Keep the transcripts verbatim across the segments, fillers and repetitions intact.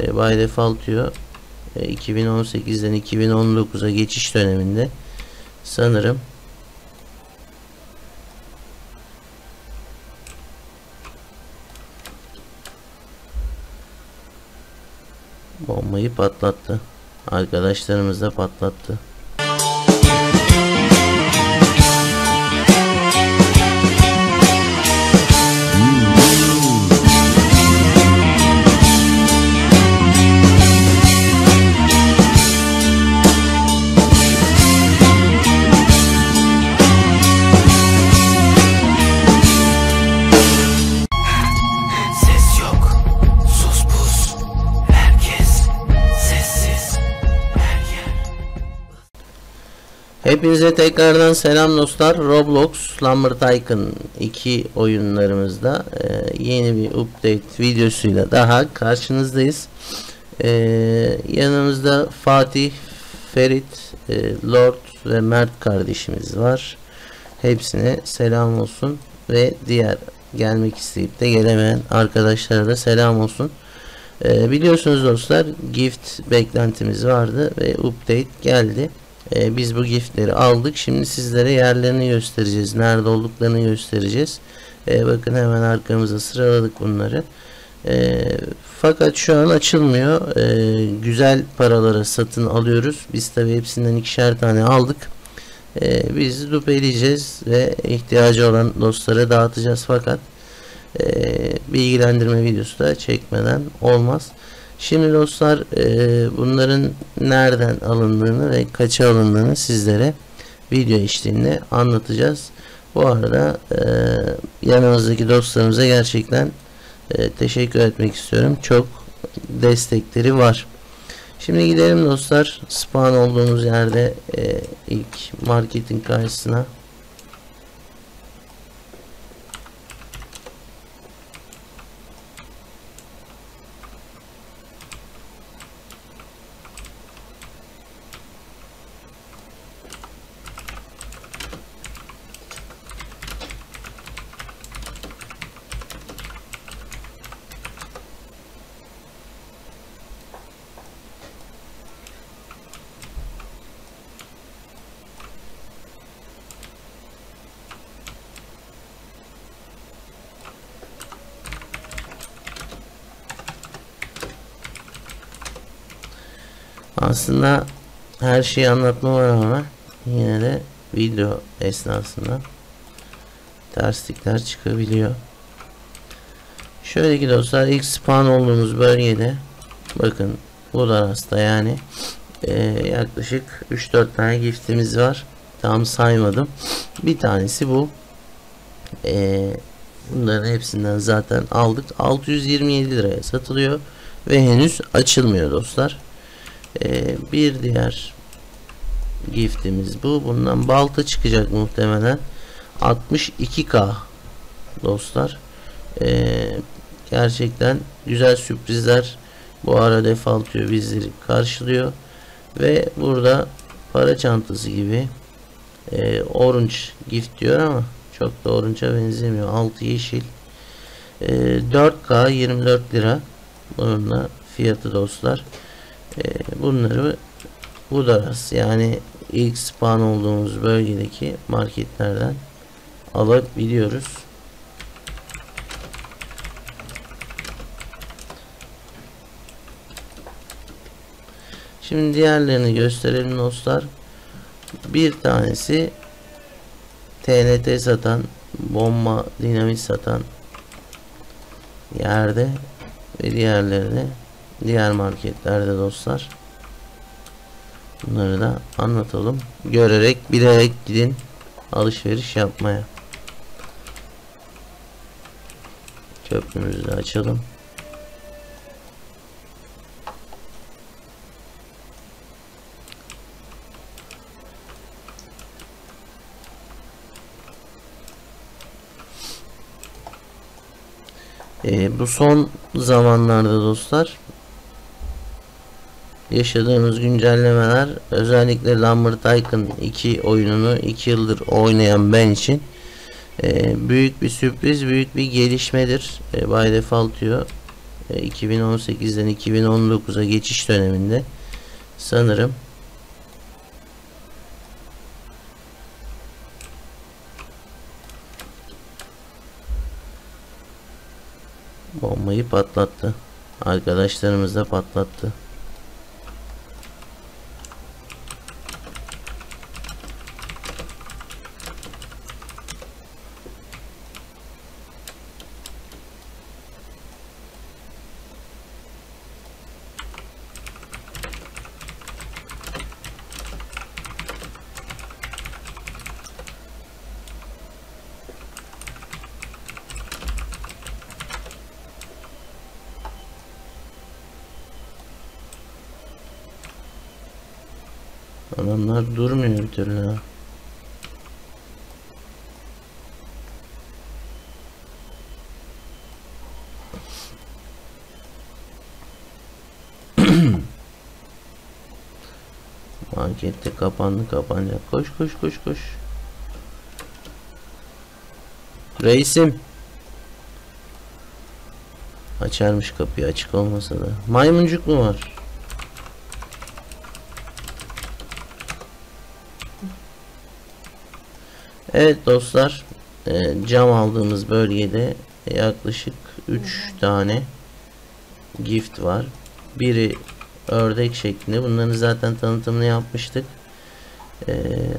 e, by default diyor. E, iki bin on sekizden iki bin on dokuza geçiş döneminde sanırım bombayı patlattı. Arkadaşlarımız da patlattı. Hepinize tekrardan selam dostlar. Roblox Lumber Tycoon iki oyunlarımızda e, yeni bir update videosuyla daha karşınızdayız. E, yanımızda Fatih, Ferit, e, Lord ve Mert kardeşimiz var. Hepsine selam olsun ve diğer gelmek isteyip de gelemeyen arkadaşlara da selam olsun. E, biliyorsunuz dostlar, gift beklentimiz vardı ve update geldi. Ee, biz bu giftleri aldık. Şimdi sizlere yerlerini göstereceğiz, nerede olduklarını göstereceğiz. Ee, bakın hemen arkamıza sıraladık bunları. Ee, fakat şu an açılmıyor. Ee, güzel paralara satın alıyoruz. Biz tabi hepsinden ikişer tane aldık. Ee, biz dupeleyeceğiz ve ihtiyacı olan dostlara dağıtacağız. Fakat e, bilgilendirme videosu da çekmeden olmaz. Şimdi dostlar, e, bunların nereden alındığını ve kaça alındığını sizlere video içtiğinde anlatacağız. Bu arada e, yanımızdaki dostlarımıza gerçekten e, teşekkür etmek istiyorum. Çok destekleri var. Şimdi gidelim dostlar. Spawn olduğumuz yerde e, ilk marketin karşısına. Aslında her şeyi anlatmama rağmen yine de video esnasında terslikler çıkabiliyor. Şöyle ki dostlar, ilk spawn olduğumuz bölgede bakın bu arasında yani e, yaklaşık üç dört tane giftimiz var. Tam saymadım. Bir tanesi bu. E, bunların hepsinden zaten aldık. altı yüz yirmi yedi liraya satılıyor ve henüz açılmıyor dostlar. Ee, bir diğer giftimiz bu. Bundan balta çıkacak muhtemelen. altmış iki bin dostlar. Ee, gerçekten güzel sürprizler bu ara default diyor, bizleri karşılıyor ve burada para çantası gibi e, orange gift diyor ama çok da orange'a benzemiyor. Altı yeşil. e, dört bin yirmi dört lira bununla fiyatı dostlar. Bunları Udaras, yani ilk spawn olduğumuz bölgedeki marketlerden alabiliyoruz. Şimdi diğerlerini gösterelim dostlar. Bir tanesi T N T satan, bomba dinamit satan yerde ve diğerlerini diğer marketlerde dostlar. Bunları da anlatalım. Görerek bilerek gidin alışveriş yapmaya. Çöpümüzü de açalım. Ee, bu son zamanlarda dostlar yaşadığımız güncellemeler, özellikle Lumber Tycoon iki oyununu iki yıldır oynayan ben için e, büyük bir sürpriz, büyük bir gelişmedir. E, by default diyor, iki bin on sekizden iki bin on dokuza geçiş döneminde sanırım bombayı patlattı. Arkadaşlarımız da patlattı. Adamlar durmuyor bir türlü ha. Markette kapandı, kapanacak. Koş koş koş koş. Reisim. Açarmış kapıyı, açık olmasa da. Maymuncuk mu var? Evet dostlar, cam aldığımız bölgede yaklaşık üç tane gift var. Biri ördek şeklinde, bunların zaten tanıtımını yapmıştık.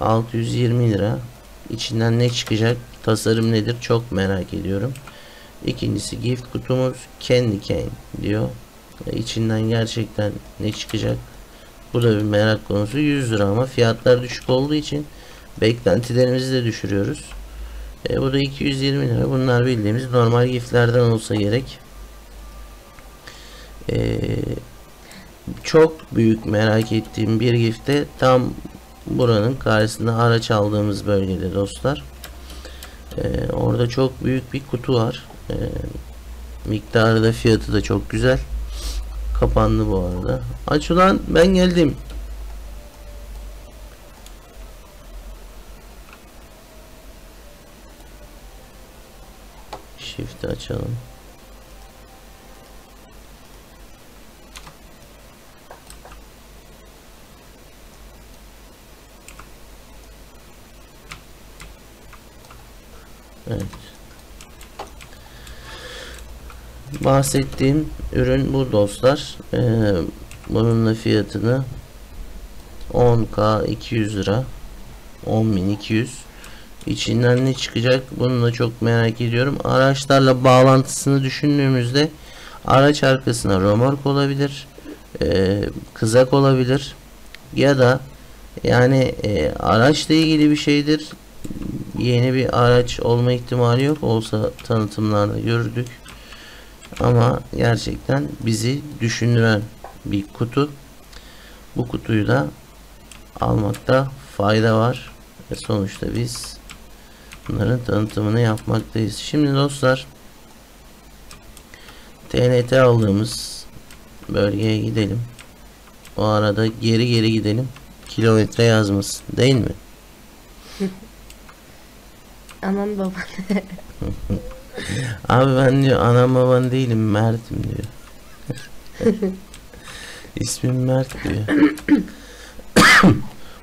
altı yüz yirmi lira. İçinden ne çıkacak, tasarım nedir çok merak ediyorum. İkincisi gift kutumuz Candy Cane diyor. İçinden gerçekten ne çıkacak, bu da bir merak konusu. yüz lira ama fiyatlar düşük olduğu için beklentilerimizi de düşürüyoruz. E, bu da iki yüz yirmi lira. Bunlar bildiğimiz normal giftlerden olsa gerek. E, çok büyük merak ettiğim bir gifte tam buranın karşısında araç aldığımız bölgede dostlar. E, orada çok büyük bir kutu var. E, miktarı da fiyatı da çok güzel. Kapandı bu arada. Aç ulan, ben geldim. Shift'i açalım. Evet. Bahsettiğim ürün bu dostlar. Ee, bununla fiyatını on bin iki yüz lira, on bin iki yüz. İçinden ne çıkacak, bunu da çok merak ediyorum. Araçlarla bağlantısını düşündüğümüzde araç arkasına römork olabilir, e, kızak olabilir ya da yani e, araçla ilgili bir şeydir. Yeni bir araç olma ihtimali yok, olsa tanıtımlarda gördük ama gerçekten bizi düşündüren bir kutu. Bu kutuyu da almakta fayda var ve sonuçta biz bunların tanıtımını yapmaktayız. Şimdi dostlar T N T aldığımız bölgeye gidelim. O arada geri geri gidelim. Kilometre yazmasın, değil mi? Anam baban. Abi ben diyor anam baban değilim, Mert'im diyor. İsmim Mert diyor.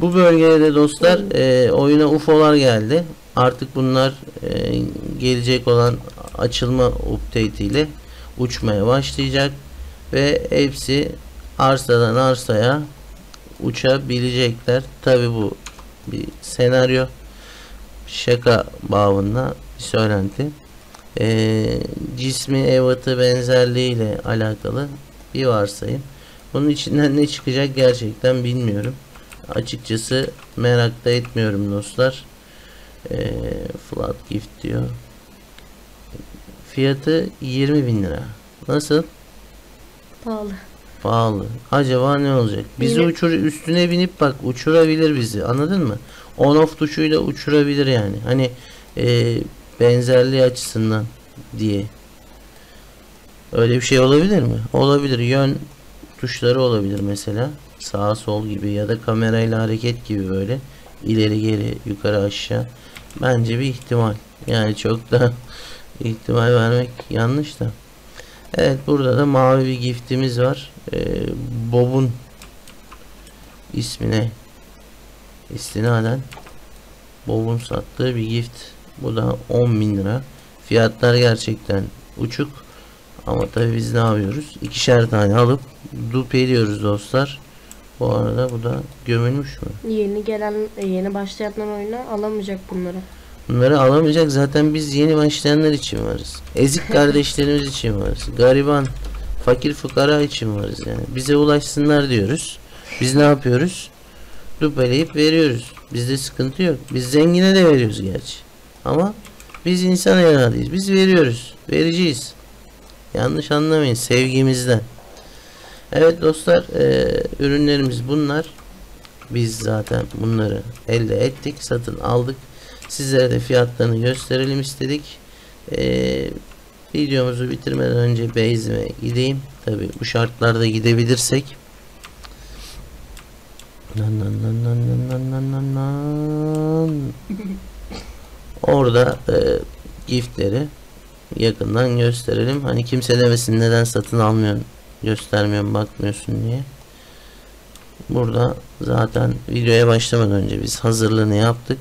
Bu bölgede de dostlar e, oyuna U F O'lar geldi. Artık bunlar e, gelecek olan açılma update ile uçmaya başlayacak ve hepsi arsadan arsaya uçabilecekler. Tabi bu bir senaryo, şaka bağında bir söylenti. E, cismi evatı benzerliği ile alakalı bir varsayım. Bunun içinden ne çıkacak gerçekten bilmiyorum. Açıkçası merak da etmiyorum dostlar. E, flat gift diyor. Fiyatı yirmi bin lira. Nasıl? Pahalı. Pahalı. Acaba ne olacak? Bizi uçur, üstüne binip bak uçurabilir bizi. Anladın mı? On off tuşuyla uçurabilir yani. Hani e, benzerliği açısından diye. Öyle bir şey olabilir mi? Olabilir. Yön tuşları olabilir mesela. Sağ sol gibi ya da kamerayla hareket gibi böyle. İleri geri, yukarı aşağı. Bence bir ihtimal. Yani çok da ihtimal vermek yanlış da. Evet, burada da mavi bir giftimiz var. Ee, Bob'un ismine istinaden Bob'un sattığı bir gift. Bu da on bin lira. Fiyatlar gerçekten uçuk. Ama tabii biz ne yapıyoruz? İkişer tane alıp dupeliyoruz dostlar. Bu arada bu da gömülmüş mü? Yeni gelen, yeni başlayanlar oyuna alamayacak bunları. Bunları alamayacak, zaten biz yeni başlayanlar için varız. Ezik kardeşlerimiz için varız. Gariban, fakir fukara için varız yani. Bize ulaşsınlar diyoruz. Biz ne yapıyoruz? Dupeleyip veriyoruz. Bizde sıkıntı yok. Biz zengine de veriyoruz gerçi. Ama biz insan evladıyız. Biz veriyoruz. Vereceğiz. Yanlış anlamayın, sevgimizden. Evet dostlar, e, ürünlerimiz bunlar. Biz zaten bunları elde ettik, satın aldık. Sizlere de fiyatlarını gösterelim istedik. E, videomuzu bitirmeden önce base'ime gideyim. Tabi bu şartlarda gidebilirsek. Nan nan nan nan nan nan nan nan. Orada e, giftleri yakından gösterelim. Hani kimse demesin neden satın almıyorum, göstermiyorum, bakmıyorsun diye. Burada zaten videoya başlamadan önce biz hazırlığını yaptık.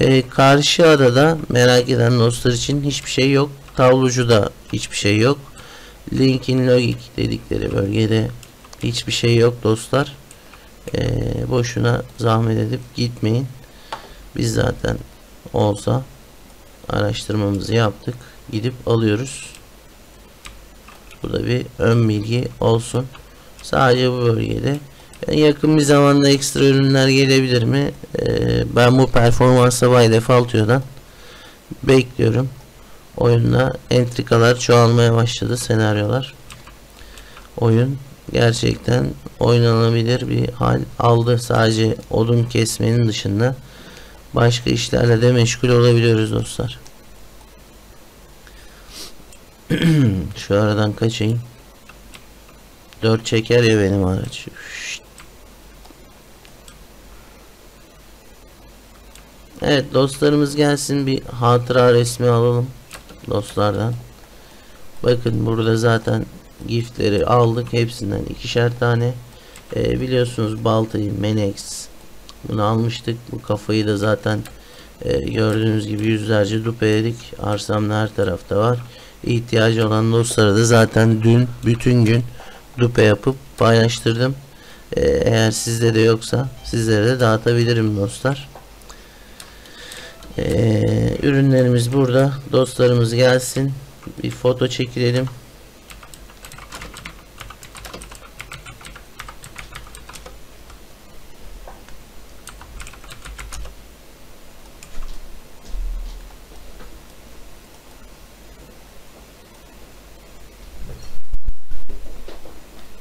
Ee, karşı adada merak eden dostlar için hiçbir şey yok. Tavlucuda hiçbir şey yok. Linkin Logik dedikleri bölgede hiçbir şey yok dostlar. Ee, boşuna zahmet edip gitmeyin. Biz zaten olsa araştırmamızı yaptık. Gidip alıyoruz. Bu da bir ön bilgi olsun. Sadece bu bölgede yakın bir zamanda ekstra ürünler gelebilir mi? Ee, ben bu performansa by default'dan bekliyorum. Oyunda entrikalar çoğalmaya başladı, senaryolar. Oyun gerçekten oynanabilir bir hal aldı. Sadece odun kesmenin dışında başka işlerle de meşgul olabiliyoruz dostlar. Şu aradan kaçayım. Dört çeker ya benim araç. Şşt. Evet dostlarımız gelsin, bir hatıra resmi alalım dostlardan. Bakın burada zaten giftleri aldık, hepsinden ikişer tane. Ee, biliyorsunuz baltayı, menex, bunu almıştık. Bu kafayı da zaten e, gördüğünüz gibi yüzlerce dupeledik. Arsamda her tarafta var. İhtiyacı olan dostlara da zaten dün bütün gün dupe yapıp paylaştırdım. Ee, eğer sizde de yoksa sizlere de dağıtabilirim dostlar. Ee, ürünlerimiz burada. Dostlarımız gelsin. Bir foto çekilelim.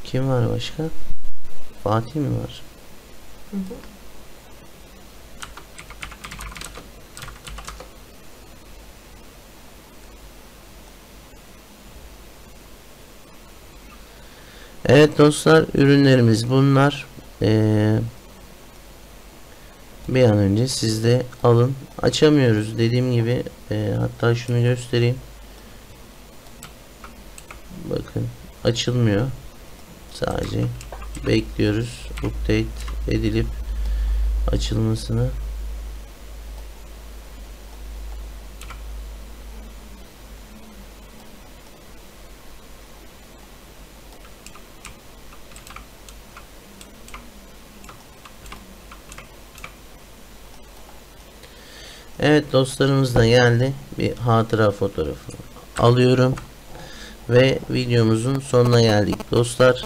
Kim var başka? Fatih mi var? Hı hı. Evet dostlar, ürünlerimiz bunlar. Ee, bir an önce siz de alın. Açamıyoruz dediğim gibi. E, hatta şunu göstereyim. Bakın açılmıyor. Sadece bekliyoruz update edilip açılmasını. Evet dostlarımız da geldi. Bir hatıra fotoğrafı alıyorum ve videomuzun sonuna geldik dostlar.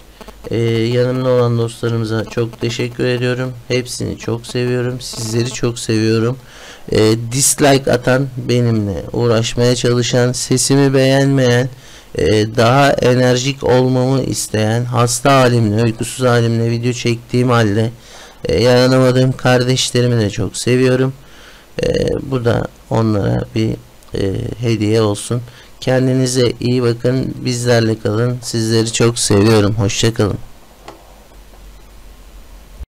Ee, yanımda olan dostlarımıza çok teşekkür ediyorum. Hepsini çok seviyorum. Sizleri çok seviyorum. Ee, dislike atan, benimle uğraşmaya çalışan, sesimi beğenmeyen, e, daha enerjik olmamı isteyen, hasta halimle, uykusuz halimle video çektiğim halde e, yaranamadığım kardeşlerimi de çok seviyorum. E, bu da onlara bir e, hediye olsun. Kendinize iyi bakın, bizlerle kalın, sizleri çok seviyorum, hoşça kalın.